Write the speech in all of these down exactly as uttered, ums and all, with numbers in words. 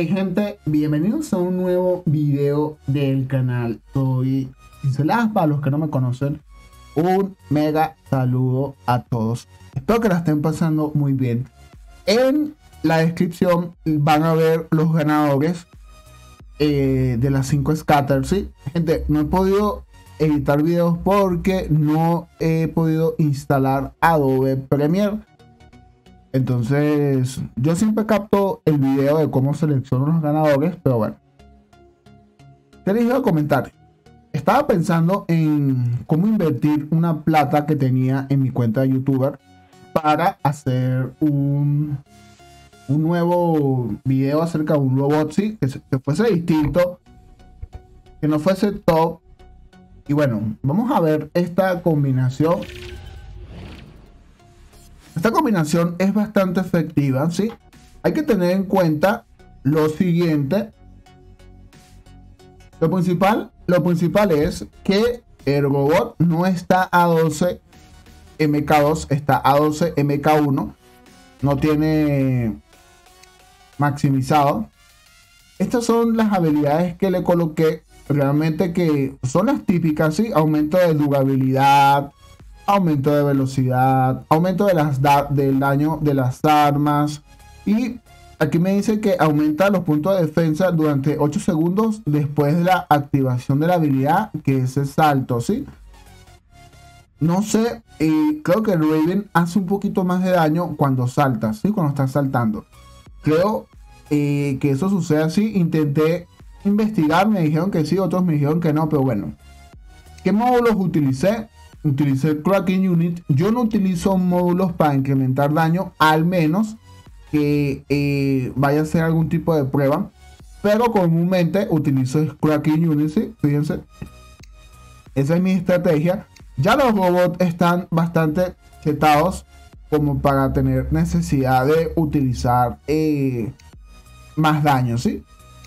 Hey gente, bienvenidos a un nuevo video del canal. Soy Pinceladas, para los que no me conocen, un mega saludo a todos. Espero que la estén pasando muy bien. En la descripción van a ver los ganadores eh, de las cinco scatters, ¿sí? Gente, no he podido editar videos porque no he podido instalar Adobe Premiere. Entonces, yo siempre capto el video de cómo selecciono los ganadores, pero bueno. ¿Qué les iba a comentar? Estaba pensando en cómo invertir una plata que tenía en mi cuenta de YouTuber para hacer un, un nuevo video acerca de un robot, sí, que, que fuese distinto, que no fuese top. Y bueno, vamos a ver esta combinación. Esta combinación es bastante efectiva, ¿sí? Hay que tener en cuenta lo siguiente. Lo principal, lo principal es que el robot no está A doce M K dos, está A doce M K uno. No tiene maximizado. Estas son las habilidades que le coloqué. Realmente que son las típicas, ¿sí? Aumento de durabilidad, aumento de velocidad, aumento de las da del daño de las armas. Y aquí me dice que aumenta los puntos de defensa durante ocho segundos después de la activación de la habilidad, que es el salto, ¿sí? No sé, eh, creo que Raven hace un poquito más de daño cuando salta, ¿sí? Cuando está saltando. Creo eh, que eso sucede así. Intenté investigar, me dijeron que sí, otros me dijeron que no, pero bueno. ¿Qué módulos utilicé? Utilicé Cracking Unit. Yo no utilizo módulos para incrementar daño, al menos que eh, vaya a ser algún tipo de prueba, pero comúnmente utilizo Cracking Unit, ¿sí? Fíjense, esa es mi estrategia. Ya los robots están bastante chetados como para tener necesidad de utilizar eh, más daño, ¿sí?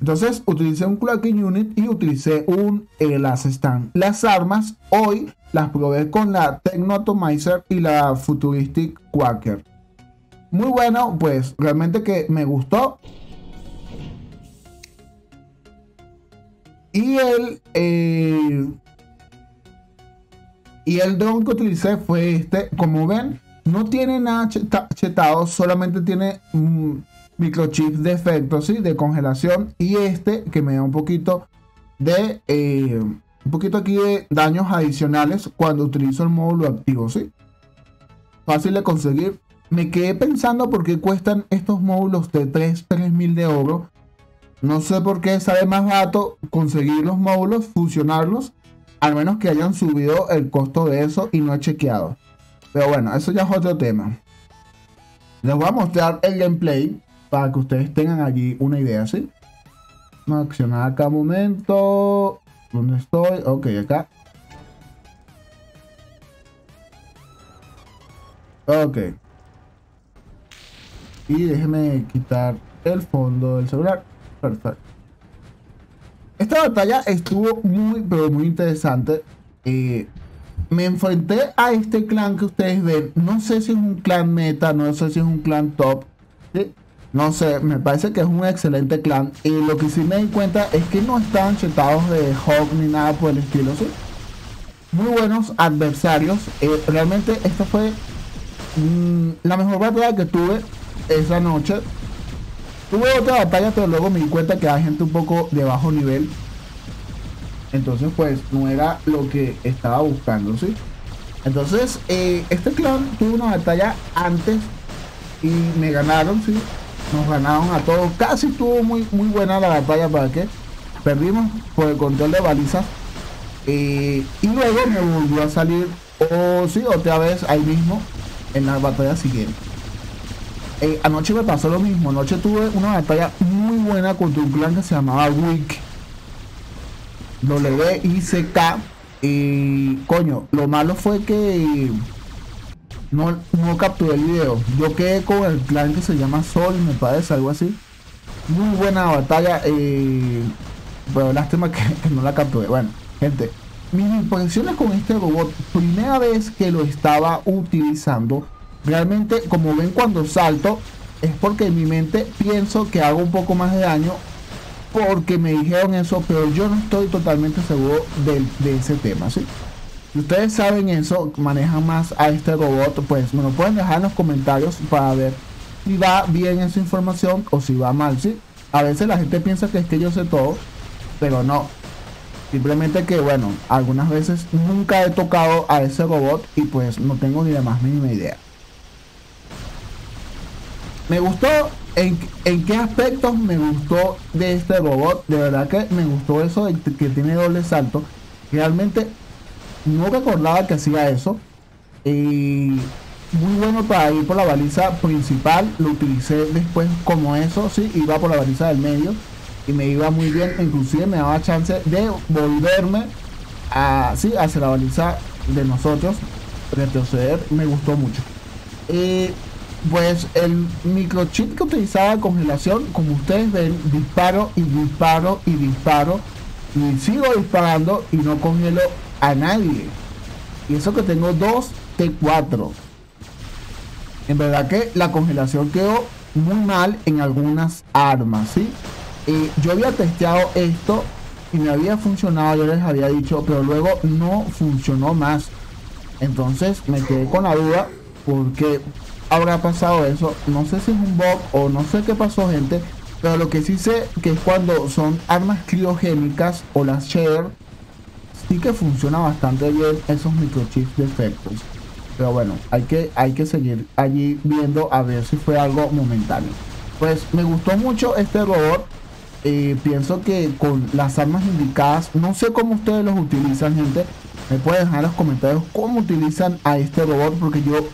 Entonces utilicé un Cracking Unit y utilicé un eh, last stand. Las armas hoy las probé con la Tecno Atomizer y la Futuristic Quacker. Muy bueno, pues realmente que me gustó. Y el, eh, y el drone que utilicé fue este. Como ven, no tiene nada cheta chetado, solamente tiene mm, microchips de efecto, ¿sí? De congelación. Y este que me da un poquito de eh, un poquito aquí de daños adicionales cuando utilizo el módulo activo, ¿sí? Fácil de conseguir. Me quedé pensando por qué cuestan estos módulos de tres mil de oro. No sé por qué sale más barato conseguir los módulos, fusionarlos, al menos que hayan subido el costo de eso y no he chequeado. Pero bueno, eso ya es otro tema. Les voy a mostrar el gameplay para que ustedes tengan allí una idea, ¿sí? Vamos a accionar acá un momento. ¿Dónde estoy? Ok, acá. Ok. Y déjeme quitar el fondo del celular. Perfecto. Esta batalla estuvo muy, pero muy interesante. Eh, me enfrenté a este clan que ustedes ven. No sé si es un clan meta, no sé si es un clan top, ¿sí? No sé, me parece que es un excelente clan. Y lo que sí me di cuenta es que no estaban chetados de Hawk ni nada por el estilo, ¿sí? Muy buenos adversarios. Eh, realmente esta fue mmm, la mejor batalla que tuve esa noche. Tuve otra batalla, pero luego me di cuenta que hay gente un poco de bajo nivel. Entonces, pues, no era lo que estaba buscando, ¿sí? Entonces, eh, este clan tuvo una batalla antes y me ganaron, ¿sí? Nos ganaron a todos. Casi estuvo muy, muy buena la batalla, para que perdimos por el control de balizas. Eh, y luego me volvió a salir, o oh, sí, otra vez ahí mismo en la batalla siguiente. Eh, anoche me pasó lo mismo. Anoche tuve una batalla muy buena contra un clan que se llamaba WICK, W I C K. Y coño, lo malo fue que No, no capturé el video. Yo quedé con el clan que se llama SOL, me parece, algo así. Muy buena batalla, eh, pero lástima que, que no la capturé. Bueno, gente, mis impresiones con este robot, primera vez que lo estaba utilizando. Realmente, como ven, cuando salto, es porque en mi mente pienso que hago un poco más de daño porque me dijeron eso, pero yo no estoy totalmente seguro de, de ese tema, ¿sí? Si ustedes saben eso, manejan más a este robot, pues me lo pueden dejar en los comentarios para ver si va bien esa información o si va mal, ¿sí? A veces la gente piensa que es que yo sé todo, pero no. Simplemente que, bueno, algunas veces nunca he tocado a ese robot y pues no tengo ni la más mínima idea. Me gustó, en, en qué aspectos me gustó de este robot. De verdad que me gustó eso de que tiene doble salto. Realmente no recordaba que hacía eso. Y muy bueno para ir por la baliza principal. Lo utilicé después como eso, sí, iba por la baliza del medio y me iba muy bien, inclusive me daba chance de volverme a, sí, hacia la baliza de nosotros, retroceder. Me gustó mucho. Y pues el microchip que utilizaba, congelación, como ustedes ven, disparo y disparo y disparo y sigo disparando y no congelo a nadie, y eso que tengo dos T cuatro. En verdad que la congelación quedó muy mal en algunas armas, ¿sí? Eh, yo había testeado esto y me había funcionado, yo les había dicho, pero luego no funcionó más. Entonces me quedé con la duda porque habrá pasado eso. No sé si es un bug o no sé qué pasó, gente, pero lo que sí sé que es cuando son armas criogénicas o las Shader, sí que funciona bastante bien esos microchips de efectos. Pero bueno, hay que, hay que seguir allí viendo a ver si fue algo momentáneo. Pues me gustó mucho este robot. Eh, pienso que con las armas indicadas, no sé cómo ustedes los utilizan, gente. Me pueden dejar en los comentarios cómo utilizan a este robot, porque yo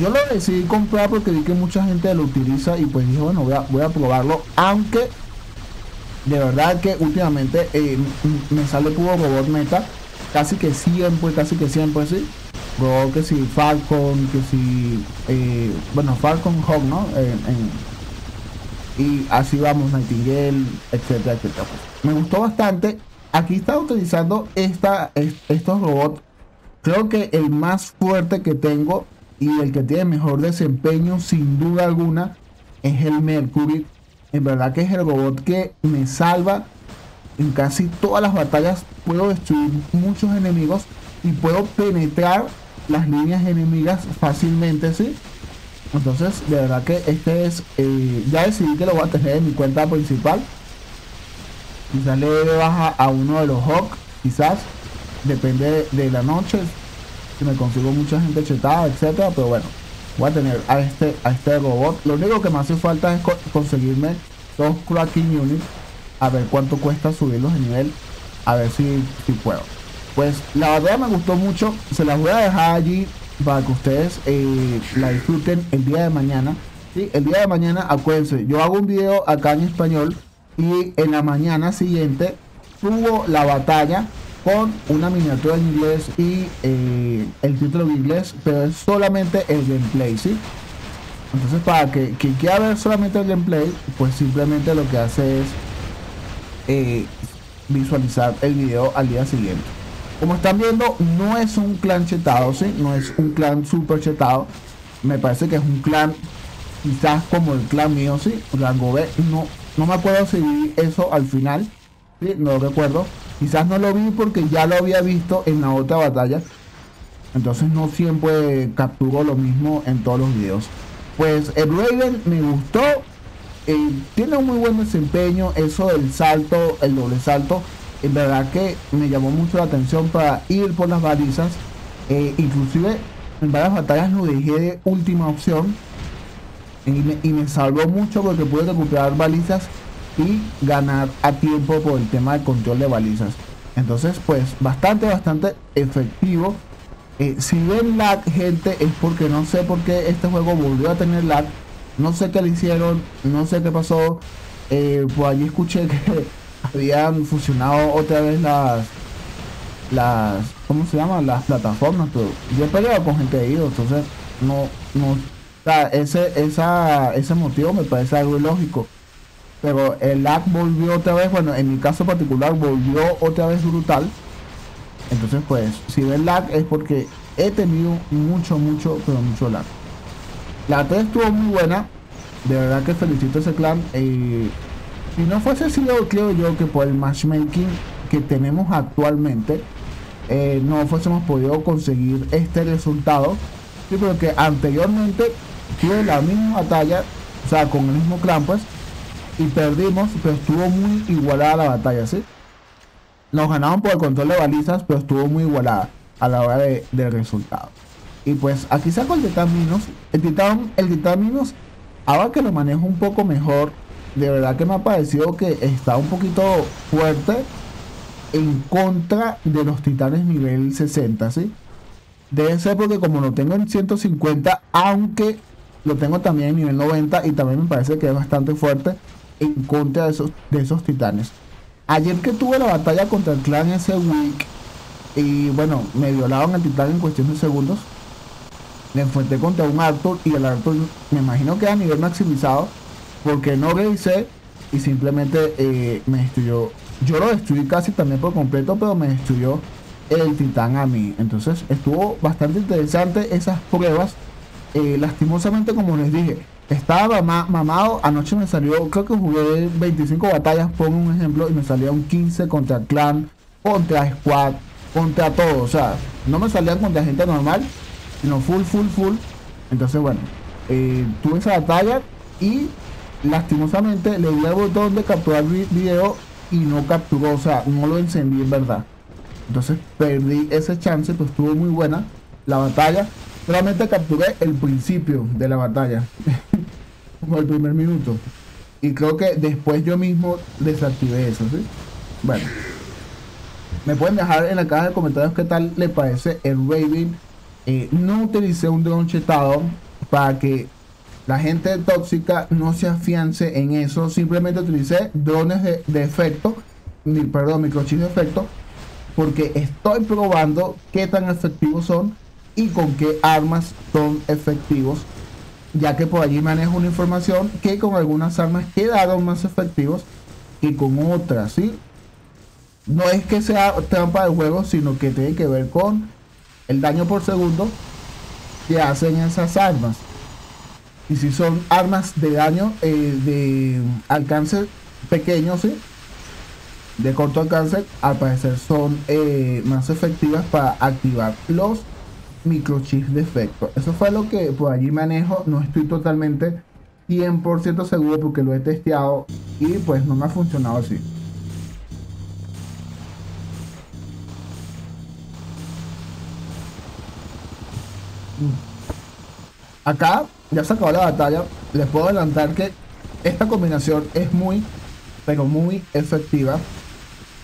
yo lo decidí comprar porque vi que mucha gente lo utiliza y pues dije, bueno, voy a, voy a probarlo, aunque de verdad que últimamente eh, me sale puro robot meta, casi que siempre, casi que siempre, sí, robot que si sí, Falcon, que si sí, eh, bueno, Falcon, Hawk, ¿no? Eh, en, y así vamos, Nightingale, etcétera, etcétera. Me gustó bastante. Aquí está utilizando esta, est estos robots. Creo que el más fuerte que tengo y el que tiene mejor desempeño, sin duda alguna, es el Mercury. En verdad que es el robot que me salva en casi todas las batallas. Puedo destruir muchos enemigos y puedo penetrar las líneas enemigas fácilmente, ¿sí? Entonces, de verdad que este es, eh, ya decidí que lo voy a tener en mi cuenta principal. Quizás le dé baja a uno de los Hawk, quizás, depende de la noche, si me consigo mucha gente chetada, etcétera. Pero bueno, voy a tener a este, a este robot. Lo único que me hace falta es co conseguirme dos Cracking Unit, a ver cuánto cuesta subirlos de nivel, a ver si, si puedo. Pues la verdad me gustó mucho, se las voy a dejar allí para que ustedes eh, la disfruten el día de mañana, ¿sí? El día de mañana, acuérdense, yo hago un video acá en español y en la mañana siguiente subo la batalla con una miniatura en inglés y eh, el título en inglés, pero es solamente el gameplay, ¿sí? Entonces, para que quien quiera ver solamente el gameplay, pues simplemente lo que hace es eh, visualizar el video al día siguiente. Como están viendo, no es un clan chetado, ¿sí? No es un clan super chetado. Me parece que es un clan quizás como el clan mío, ¿sí? Rango B. No, no me acuerdo si vi eso al final, ¿sí? No lo recuerdo. Quizás no lo vi porque ya lo había visto en la otra batalla. Entonces no siempre capturo lo mismo en todos los videos. Pues el Raven me gustó. Eh, tiene un muy buen desempeño. Eso del salto, el doble salto, en verdad que me llamó mucho la atención para ir por las balizas. Eh, inclusive en varias batallas lo dejé de última opción y me, y me salvó mucho porque pude recuperar balizas y ganar a tiempo por el tema del control de balizas. Entonces pues bastante, bastante efectivo. Eh, si ven lag, gente, es porque no sé por qué este juego volvió a tener lag. No sé qué le hicieron, no sé qué pasó. Eh, por allí escuché que habían fusionado otra vez las las ¿cómo se llaman? Las plataformas, todo. Yo he peleado con gente de I O, entonces no no o sea, ese esa ese motivo me parece algo ilógico, pero el lag volvió otra vez. Bueno, en mi caso particular volvió otra vez brutal. Entonces pues si ven lag es porque he tenido mucho mucho pero mucho lag. La tres estuvo muy buena. De verdad que felicito a ese clan. Eh, si no fuese así, creo yo que por el matchmaking que tenemos actualmente, eh, no fuésemos podido conseguir este resultado. Sí, pero que anteriormente tuve la misma batalla, o sea, con el mismo clan, pues, y perdimos, pero estuvo muy igualada la batalla, ¿sí? Nos ganaron por el control de balizas, pero estuvo muy igualada a la hora de, del resultado. Y pues aquí saco el Titan Minus. El Titan, el Titan Minus, ahora que lo manejo un poco mejor, de verdad que me ha parecido que está un poquito fuerte en contra de los titanes nivel sesenta, ¿sí? Debe ser porque como lo tengo en ciento cincuenta, aunque lo tengo también en nivel noventa, y también me parece que es bastante fuerte en contra de esos, de esos titanes. Ayer que tuve la batalla contra el clan ese WICK, y bueno, me violaron al titán en cuestión de segundos. Me enfrenté contra un Arthur, y el Arthur me imagino que a nivel maximizado, porque no revisé y simplemente eh, me destruyó. Yo lo destruí casi también por completo, pero me destruyó el titán a mí. Entonces estuvo bastante interesante esas pruebas. Eh, lastimosamente, como les dije, estaba mamado. Anoche me salió, creo que jugué veinticinco batallas, pongo un ejemplo, y me salieron quince contra el clan, contra squad, contra todo. O sea, no me salían contra gente normal, sino full, full, full. Entonces, bueno, eh, tuve esa batalla y lastimosamente le di al botón de capturar video y no capturó, o sea, no lo encendí en verdad. Entonces perdí ese chance, pues estuvo muy buena la batalla. Solamente capturé el principio de la batalla, como el primer minuto, y creo que después yo mismo desactivé eso, ¿sí? Bueno, me pueden dejar en la caja de comentarios qué tal le parece el Raven. Eh, no utilicé un dron chetado para que la gente tóxica no se afiance en eso. Simplemente utilicé drones de, de efecto, mi, perdón, microchips de efecto, porque estoy probando qué tan efectivos son y con qué armas son efectivos, ya que por allí manejo una información que con algunas armas quedaron más efectivos que con otras, ¿sí? No es que sea trampa de juego, sino que tiene que ver con el daño por segundo que hacen esas armas, y si son armas de daño eh, de alcance pequeño, ¿sí? De corto alcance, al parecer son eh, más efectivas para activar los microchips de efecto. Eso fue lo que por allí manejo. No estoy totalmente cien por ciento seguro porque lo he testeado y pues no me ha funcionado así. Acá ya se acabó la batalla. Les puedo adelantar que esta combinación es muy, pero muy efectiva,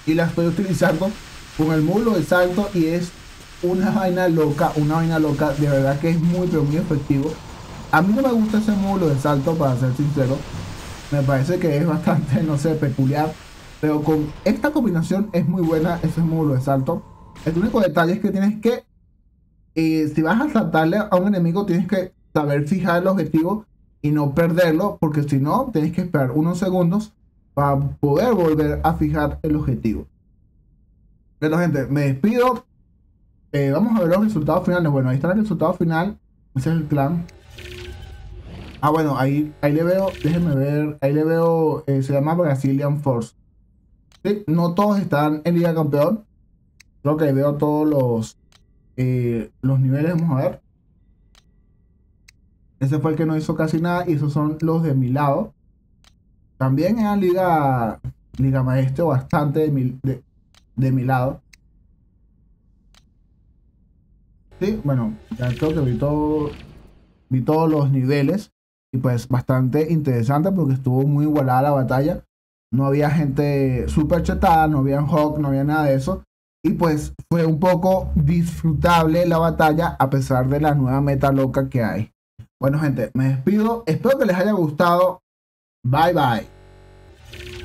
y la estoy utilizando con el muslo de salto, y es una vaina loca, una vaina loca. De verdad que es muy, pero muy efectivo. A mí no me gusta ese módulo de salto, para ser sincero. Me parece que es bastante, no sé, peculiar, pero con esta combinación es muy buena ese módulo de salto. El único detalle es que tienes que eh, si vas a saltarle a un enemigo, tienes que saber fijar el objetivo y no perderlo, porque si no, tienes que esperar unos segundos para poder volver a fijar el objetivo. Pero gente, me despido. Eh, vamos a ver los resultados finales. Bueno, ahí está el resultado final. Ese es el clan. Ah, bueno, ahí, ahí le veo. Déjenme ver. Ahí le veo. Eh, se llama Brazilian Force. ¿Sí? No todos están en Liga Campeón. Creo que ahí veo todos los, eh, los niveles. Vamos a ver. Ese fue el que no hizo casi nada. Y esos son los de mi lado. También en la Liga, Liga Maestro, bastante de mi, de, de mi lado. Sí, bueno, ya creo que vi, todo, vi todos los niveles, y pues bastante interesante porque estuvo muy igualada la batalla. No había gente super chetada, no había Hawk, no había nada de eso, y pues fue un poco disfrutable la batalla a pesar de la nueva meta loca que hay. Bueno gente, me despido, espero que les haya gustado. Bye bye.